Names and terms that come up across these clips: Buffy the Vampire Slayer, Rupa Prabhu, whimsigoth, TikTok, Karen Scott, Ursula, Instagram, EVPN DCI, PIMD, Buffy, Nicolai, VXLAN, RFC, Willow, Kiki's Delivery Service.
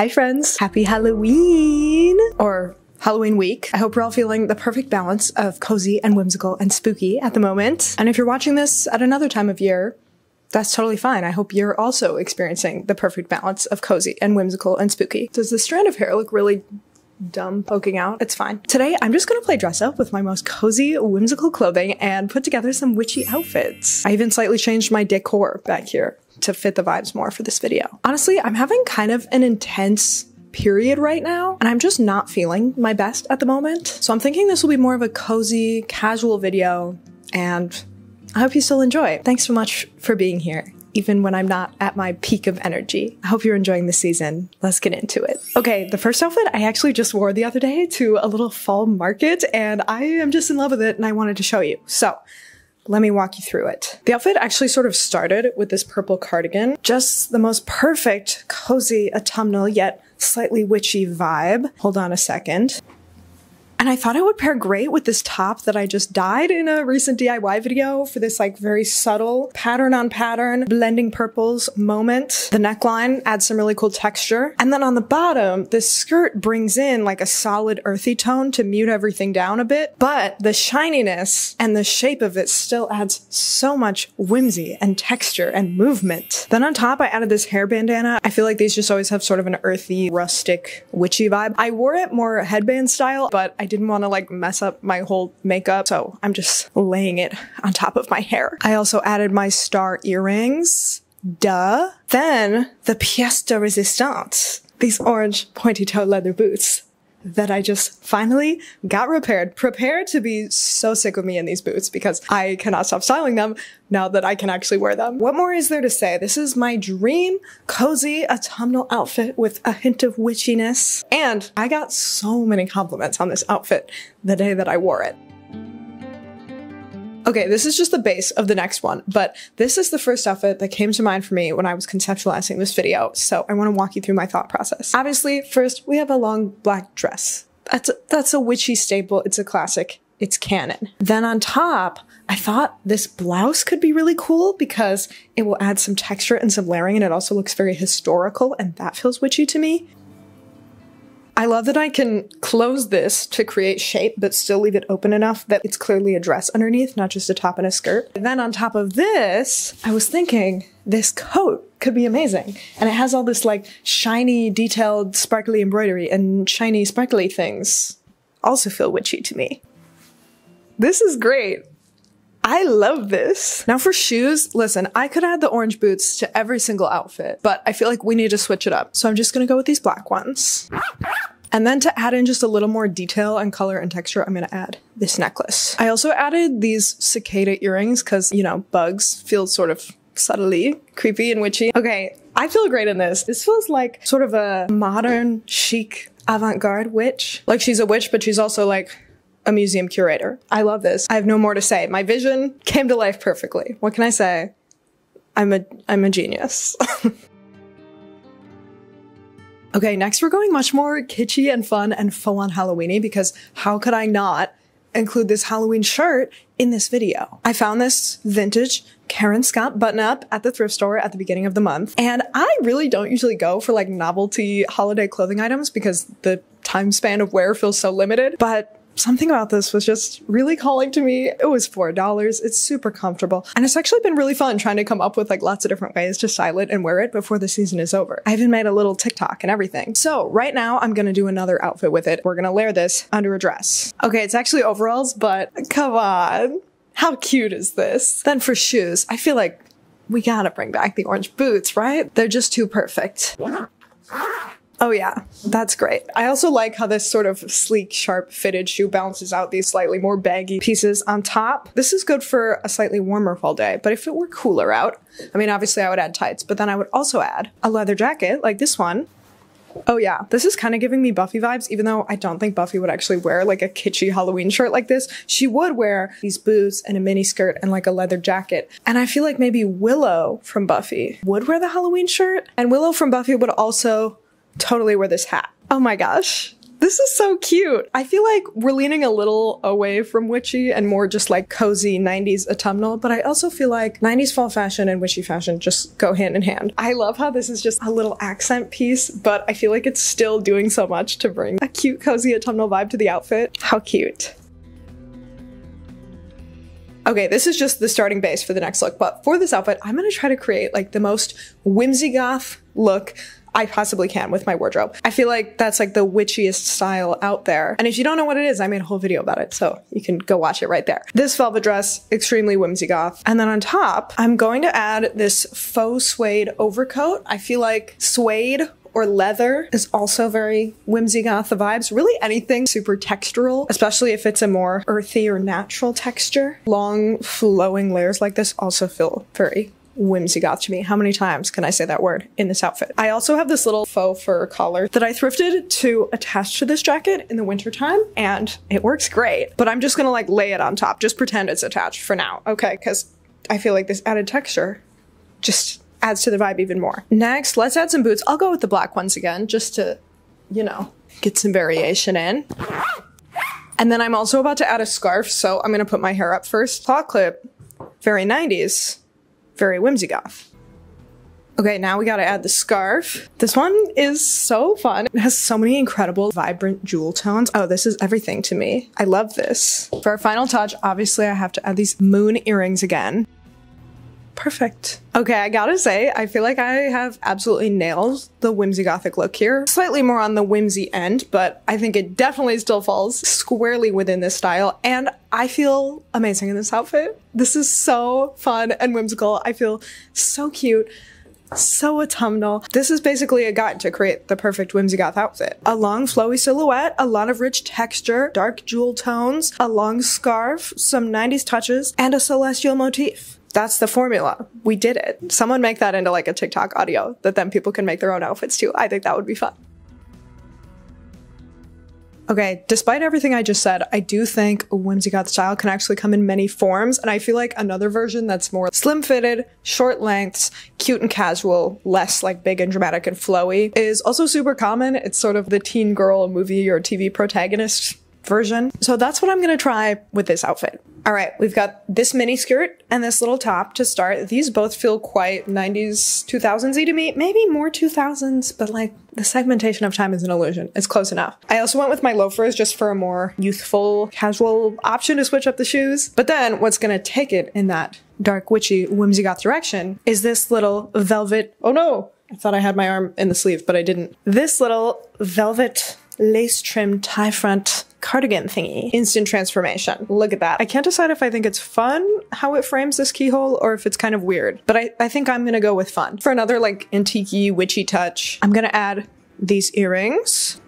Hi friends, happy Halloween! Or Halloween week. I hope you're all feeling the perfect balance of cozy and whimsical and spooky at the moment. And if you're watching this at another time of year, that's totally fine. I hope you're also experiencing the perfect balance of cozy and whimsical and spooky. Does the strand of hair look really dumb poking out? It's fine. Today, I'm just gonna play dress up with my most cozy, whimsical clothing and put together some witchy outfits. I even slightly changed my decor back here to fit the vibes more for this video. Honestly, I'm having kind of an intense period right now, and I'm just not feeling my best at the moment. So I'm thinking this will be more of a cozy, casual video, and I hope you still enjoy it. Thanks so much for being here, even when I'm not at my peak of energy. I hope you're enjoying the season. Let's get into it. Okay, the first outfit I actually just wore the other day to a little fall market, and I am just in love with it, and I wanted to show you. So let me walk you through it. The outfit actually sort of started with this purple cardigan, just the most perfect, cozy, autumnal, yet slightly witchy vibe. Hold on a second. And I thought it would pair great with this top that I just dyed in a recent DIY video for this like very subtle pattern on pattern, blending purples moment. The neckline adds some really cool texture. And then on the bottom, this skirt brings in like a solid earthy tone to mute everything down a bit. But the shininess and the shape of it still adds so much whimsy and texture and movement. Then on top, I added this hair bandana. I feel like these just always have sort of an earthy, rustic, witchy vibe. I wore it more headband style, but I didn't want to like mess up my whole makeup, so I'm just laying it on top of my hair. I also added my star earrings, duh. Then the pièce de résistance, these orange pointy toe leather boots that I just finally got repaired. Prepared to be so sick of me in these boots because I cannot stop styling them now that I can actually wear them. What more is there to say? This is my dream cozy autumnal outfit with a hint of witchiness. And I got so many compliments on this outfit the day that I wore it. Okay, this is just the base of the next one, but this is the first outfit that came to mind for me when I was conceptualizing this video, so I want to walk you through my thought process. Obviously, first, we have a long black dress. That's a witchy staple. It's a classic. It's canon. Then on top, I thought this blouse could be really cool because it will add some texture and some layering, and it also looks very historical, and that feels witchy to me. I love that I can close this to create shape, but still leave it open enough that it's clearly a dress underneath, not just a top and a skirt. And then on top of this, I was thinking this coat could be amazing. And it has all this like shiny, detailed, sparkly embroidery and shiny, sparkly things also feel witchy to me. This is great. I love this. Now for shoes, listen, I could add the orange boots to every single outfit, but I feel like we need to switch it up. So I'm just gonna go with these black ones. And then to add in just a little more detail and color and texture, I'm gonna add this necklace. I also added these cicada earrings because, you know, bugs feel sort of subtly creepy and witchy. Okay, I feel great in this. This feels like sort of a modern, chic, avant-garde witch. Like she's a witch, but she's also like a museum curator. I love this. I have no more to say. My vision came to life perfectly. What can I say? I'm a genius. Okay, next we're going much more kitschy and fun and full-on Halloween-y because how could I not include this Halloween shirt in this video? I found this vintage Karen Scott button-up at the thrift store at the beginning of the month, and I really don't usually go for like novelty holiday clothing items because the time span of wear feels so limited, but something about this was just really calling to me. It was $4. It's super comfortable. And it's actually been really fun trying to come up with like lots of different ways to style it and wear it before the season is over. I even made a little TikTok and everything. So right now I'm going to do another outfit with it. We're going to layer this under a dress. Okay, it's actually overalls, but come on. How cute is this? Then for shoes, I feel like we gotta bring back the orange boots, right? They're just too perfect. Oh yeah, that's great. I also like how this sort of sleek, sharp fitted shoe balances out these slightly more baggy pieces on top. This is good for a slightly warmer fall day, but if it were cooler out, I mean, obviously I would add tights, but then I would also add a leather jacket like this one. Oh yeah, this is kind of giving me Buffy vibes, even though I don't think Buffy would actually wear like a kitschy Halloween shirt like this. She would wear these boots and a mini skirt and like a leather jacket. And I feel like maybe Willow from Buffy would wear the Halloween shirt, and Willow from Buffy would also totally wear this hat. Oh my gosh. This is so cute. I feel like we're leaning a little away from witchy and more just like cozy 90s autumnal, but I also feel like 90s fall fashion and witchy fashion just go hand in hand. I love how this is just a little accent piece, but I feel like it's still doing so much to bring a cute, cozy autumnal vibe to the outfit. How cute. Okay, this is just the starting base for the next look, but for this outfit, I'm gonna try to create like the most whimsigoth look I possibly can with my wardrobe. I feel like that's like the witchiest style out there. And if you don't know what it is, I made a whole video about it, so you can go watch it right there. This velvet dress, extremely whimsigoth. And then on top, I'm going to add this faux suede overcoat. I feel like suede or leather is also very whimsigoth vibes. Really anything super textural, especially if it's a more earthy or natural texture. Long flowing layers like this also feel very whimsigoth to me. How many times can I say that word in this outfit? I also have this little faux fur collar that I thrifted to attach to this jacket in the winter time, and it works great, but I'm just gonna like lay it on top. Just pretend it's attached for now, okay? Because I feel like this added texture just adds to the vibe even more. Next, let's add some boots. I'll go with the black ones again, just to, you know, get some variation in. And then I'm also about to add a scarf, so I'm gonna put my hair up first. Claw clip, very 90s. Very whimsigoth. Okay, now we gotta add the scarf. This one is so fun. It has so many incredible, vibrant jewel tones. Oh, this is everything to me. I love this. For our final touch, obviously I have to add these moon earrings again. Perfect. Okay, I gotta say, I feel like I have absolutely nailed the whimsigothic look here. Slightly more on the whimsy end, but I think it definitely still falls squarely within this style, and I feel amazing in this outfit. This is so fun and whimsical. I feel so cute, so autumnal. This is basically a guide to create the perfect whimsigoth outfit. A long flowy silhouette, a lot of rich texture, dark jewel tones, a long scarf, some 90s touches, and a celestial motif. That's the formula. We did it. Someone make that into like a TikTok audio that then people can make their own outfits too. I think that would be fun. Okay, despite everything I just said, I do think a whimsigoth style can actually come in many forms, and I feel like another version that's more slim-fitted, short lengths, cute and casual, less like big and dramatic and flowy is also super common. It's sort of the teen girl movie or TV protagonist version. So that's what I'm gonna try with this outfit. All right, we've got this mini skirt and this little top to start. These both feel quite 90s, 2000s-y to me. Maybe more 2000s, but like the segmentation of time is an illusion. It's close enough. I also went with my loafers just for a more youthful, casual option to switch up the shoes. But then what's gonna take it in that dark, witchy, whimsigoth direction is this little velvet, oh no, I thought I had my arm in the sleeve, but I didn't. This little velvet lace-trimmed tie front cardigan thingy. Instant transformation. Look at that. I can't decide if I think it's fun how it frames this keyhole or if it's kind of weird, but I think I'm gonna go with fun. For another like antique-y, witchy touch, I'm gonna add these earrings.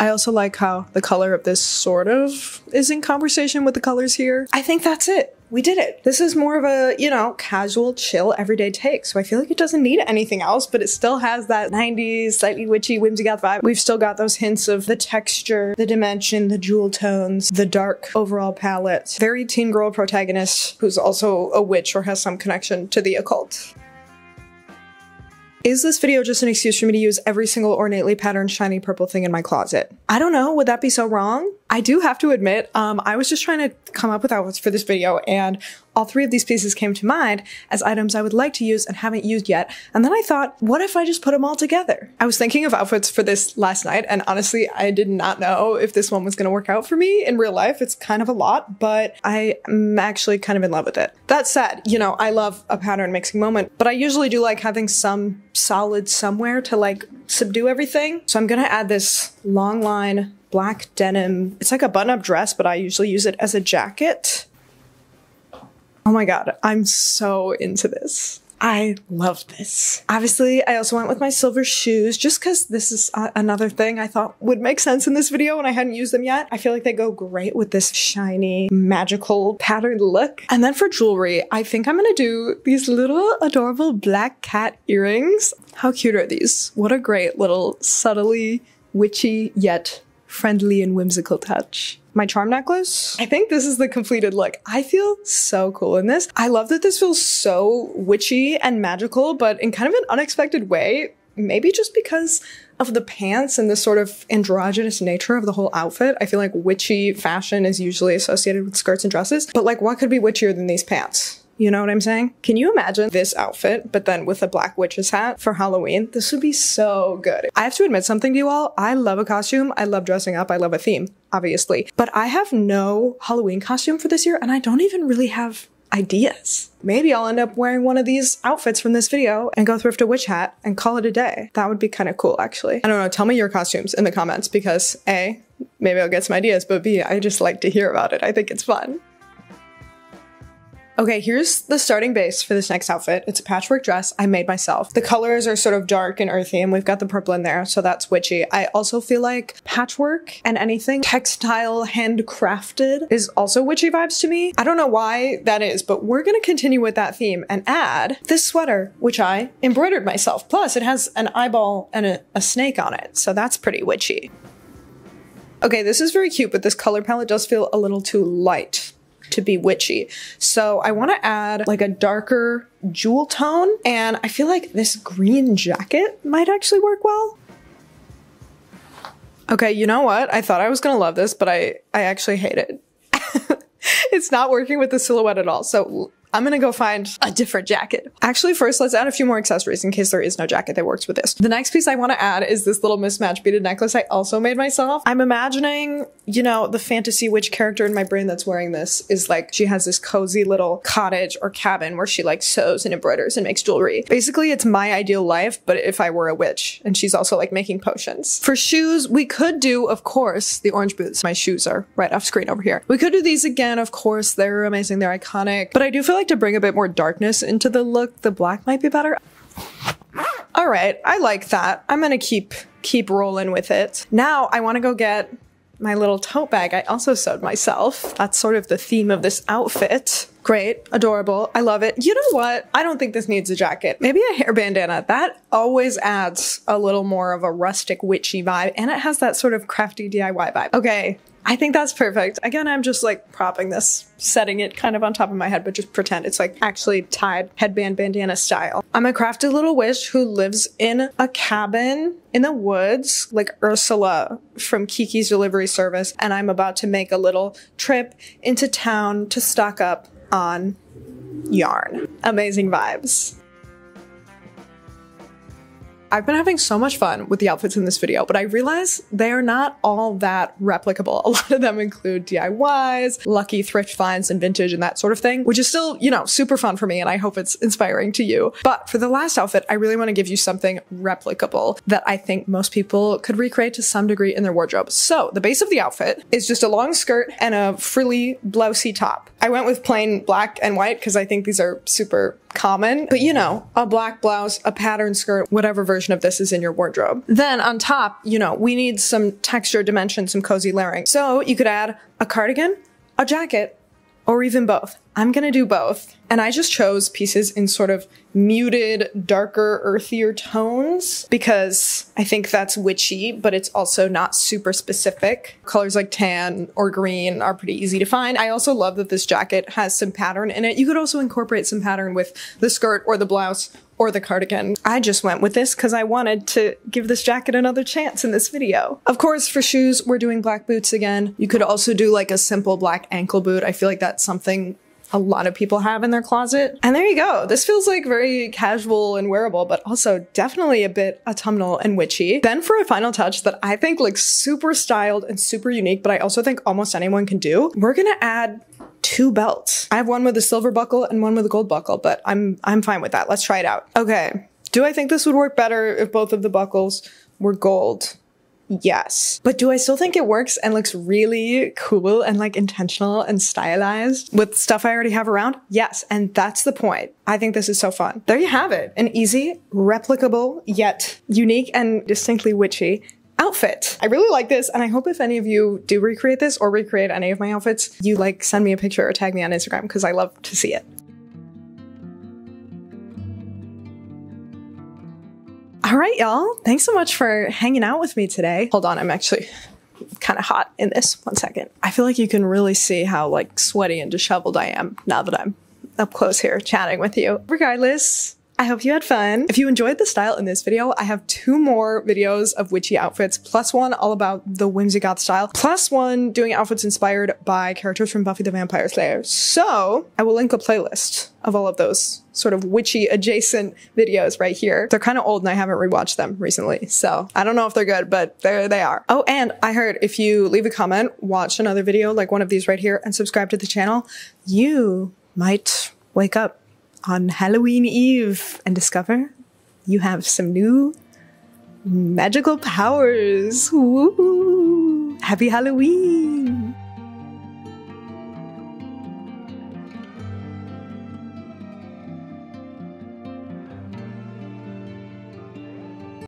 I also like how the color of this sort of is in conversation with the colors here. I think that's it. We did it. This is more of a, you know, casual, chill, everyday take. So I feel like it doesn't need anything else, but it still has that 90s, slightly witchy, whimsigoth vibe. We've still got those hints of the texture, the dimension, the jewel tones, the dark overall palette. Very teen girl protagonist who's also a witch or has some connection to the occult. Is this video just an excuse for me to use every single ornately patterned shiny purple thing in my closet? I don't know, would that be so wrong? I do have to admit, I was just trying to come up with outfits for this video, and all three of these pieces came to mind as items I would like to use and haven't used yet. And then I thought, what if I just put them all together? I was thinking of outfits for this last night, and honestly, I did not know if this one was gonna work out for me in real life. It's kind of a lot, but I'm actually kind of in love with it. That said, you know, I love a pattern mixing moment, but I usually do like having some solid somewhere to like subdue everything. So I'm gonna add this long line black denim. It's like a button-up dress, but I usually use it as a jacket. Oh my God, I'm so into this. I love this. Obviously, I also went with my silver shoes just because this is another thing I thought would make sense in this video and I hadn't used them yet. I feel like they go great with this shiny, magical patterned look. And then for jewelry, I think I'm gonna do these little adorable black cat earrings. How cute are these? What a great little subtly witchy yet friendly and whimsical touch. My charm necklace. I think this is the completed look. I feel so cool in this. I love that this feels so witchy and magical, but in kind of an unexpected way. maybe just because of the pants and the sort of androgynous nature of the whole outfit. I feel like witchy fashion is usually associated with skirts and dresses, but like what could be witchier than these pants? You know what I'm saying? Can you imagine this outfit, but then with a black witch's hat for Halloween? This would be so good. I have to admit something to you all. I love a costume. I love dressing up. I love a theme, obviously. But I have no Halloween costume for this year, and I don't even really have ideas. Maybe I'll end up wearing one of these outfits from this video and go thrift a witch hat and call it a day. That would be kind of cool, actually. I don't know. Tell me your costumes in the comments because A, maybe I'll get some ideas, but B, I just like to hear about it. I think it's fun. Okay, here's the starting base for this next outfit. It's a patchwork dress I made myself. The colors are sort of dark and earthy, and we've got the purple in there, so that's witchy. I also feel like patchwork and anything textile, handcrafted is also witchy vibes to me. I don't know why that is, but we're gonna continue with that theme and add this sweater, which I embroidered myself. Plus, it has an eyeball and a snake on it, so that's pretty witchy. Okay, this is very cute, but this color palette does feel a little too light to be witchy. So I want to add like a darker jewel tone, and I feel like this green jacket might actually work well. Okay, you know what? I thought I was gonna love this, but I actually hate it. It's not working with the silhouette at all. So I'm gonna go find a different jacket. Actually, first let's add a few more accessories in case there is no jacket that works with this. The next piece I wanna add is this little mismatched beaded necklace I also made myself. I'm imagining, you know, the fantasy witch character in my brain that's wearing this is like, she has this cozy little cottage or cabin where she like sews and embroiders and makes jewelry. Basically, it's my ideal life, but if I were a witch, and she's also like making potions. For shoes, we could do, of course, the orange boots. My shoes are right off screen over here. We could do these again, of course, they're amazing, they're iconic, but I do feel like to bring a bit more darkness into the look, the black might be better. All right, I like that. I'm gonna keep rolling with it. Now I wanna go get my little tote bag I also sewed myself. That's sort of the theme of this outfit. Great, adorable, I love it. You know what? I don't think this needs a jacket. Maybe a hair bandana. That always adds a little more of a rustic witchy vibe, and it has that sort of crafty DIY vibe. Okay. I think that's perfect. Again, I'm just like propping this, setting it kind of on top of my head, but just pretend it's like actually tied headband bandana style. I'm a crafty little witch who lives in a cabin in the woods, like Ursula from Kiki's Delivery Service. And I'm about to make a little trip into town to stock up on yarn. Amazing vibes. I've been having so much fun with the outfits in this video, but I realize they are not all that replicable. A lot of them include DIYs, lucky thrift finds, and vintage and that sort of thing, which is still, you know, super fun for me, and I hope it's inspiring to you. But for the last outfit, I really want to give you something replicable that I think most people could recreate to some degree in their wardrobe. So the base of the outfit is just a long skirt and a frilly blousey top. I went with plain black and white because I think these are super common, but you know, a black blouse, a patterned skirt, whatever version of this is in your wardrobe. Then on top, you know, we need some texture, dimension, some cozy layering. So you could add a cardigan, a jacket, or even both. I'm gonna do both. And I just chose pieces in sort of muted, darker, earthier tones because I think that's witchy, but it's also not super specific. Colors like tan or green are pretty easy to find. I also love that this jacket has some pattern in it. You could also incorporate some pattern with the skirt or the blouse or the cardigan. I just went with this because I wanted to give this jacket another chance in this video. Of course, for shoes, we're doing black boots again. You could also do like a simple black ankle boot. I feel like that's something a lot of people have in their closet. And there you go. This feels like very casual and wearable, but also definitely a bit autumnal and witchy. Then for a final touch that I think looks super styled and super unique, but I also think almost anyone can do, we're gonna add two belts. I have one with a silver buckle and one with a gold buckle, but I'm fine with that. Let's try it out. Okay. Do I think this would work better if both of the buckles were gold? Yes. But do I still think it works and looks really cool and like intentional and stylized with stuff I already have around? Yes. And that's the point. I think this is so fun. There you have it. An easy, replicable, yet unique and distinctly witchy outfit. I really like this, and I hope if any of you do recreate this or recreate any of my outfits, you like send me a picture or tag me on Instagram because I love to see it. All right, y'all. Thanks so much for hanging out with me today. Hold on, I'm actually kind of hot in this. One second. I feel like you can really see how like sweaty and disheveled I am now that I'm up close here chatting with you. Regardless, I hope you had fun. If you enjoyed the style in this video, I have 2 more videos of witchy outfits, plus one all about the whimsigoth style, plus one doing outfits inspired by characters from Buffy the Vampire Slayer. So I will link a playlist of all of those sort of witchy adjacent videos right here. They're kind of old and I haven't rewatched them recently, so I don't know if they're good, but they are. Oh, and I heard if you leave a comment, watch another video like one of these right here, and subscribe to the channel, you might wake up on Halloween Eve and discover you have some new magical powers. Woo! Happy Halloween!